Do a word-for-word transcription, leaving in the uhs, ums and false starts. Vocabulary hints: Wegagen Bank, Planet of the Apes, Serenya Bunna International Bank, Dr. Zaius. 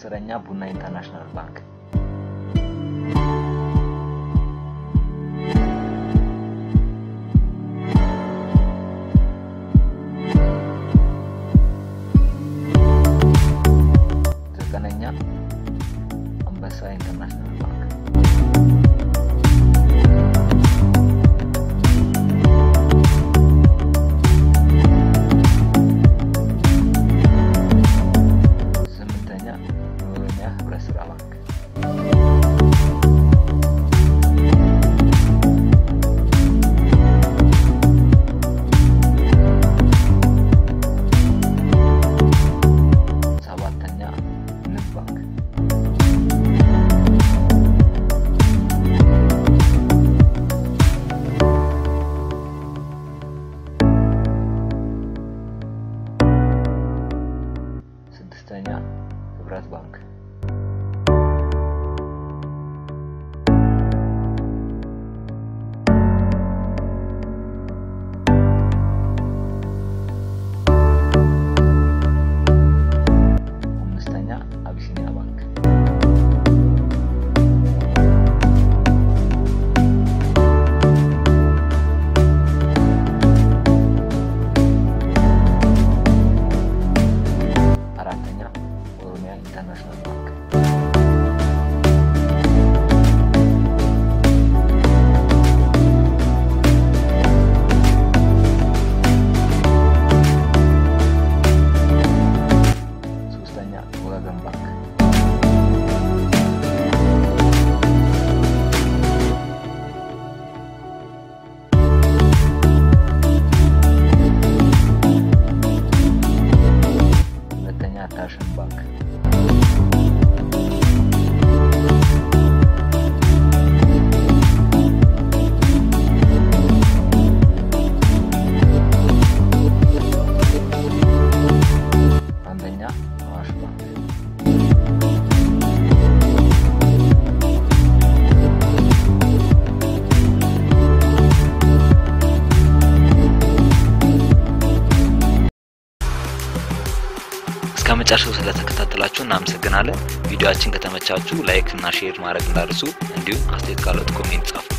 Serenya Bunna International Bank. Rekeningnya Ambassador International Bank. Sementara dulunya Ambassador Bank. Sedangkan beras bank. International Bank. Sustanya Wegagen Bank. Letenya Tashan Bank. ከመጫችሁ ስለተከታተላችሁ እናመሰግናለን ቪዲዮአችን ከተመቻችሁ ላይክ እና ሼር ማድረግ እንዳትረሱ እንዲሁም አስተያየት ካላችሁ ኮሜንት ጻፉ